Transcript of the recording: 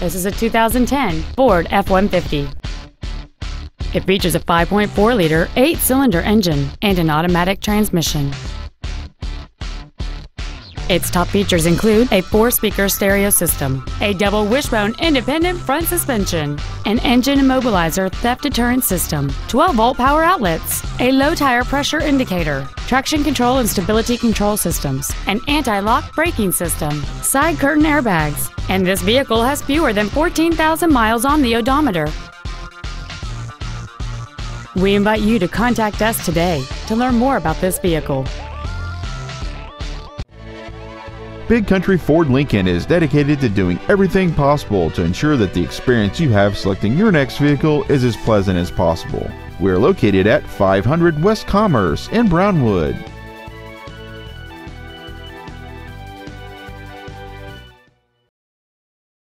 This is a 2010 Ford F-150. It features a 5.4-liter, 8-cylinder engine and an automatic transmission. Its top features include a 4-speaker stereo system, a double wishbone independent front suspension, an engine immobilizer theft deterrent system, 12-volt power outlets, a low tire pressure indicator, traction control and stability control systems, an anti-lock braking system, side curtain airbags, and this vehicle has fewer than 14,000 miles on the odometer. We invite you to contact us today to learn more about this vehicle. Big Country Ford Lincoln is dedicated to doing everything possible to ensure that the experience you have selecting your next vehicle is as pleasant as possible. We are located at 500 West Commerce in Brownwood.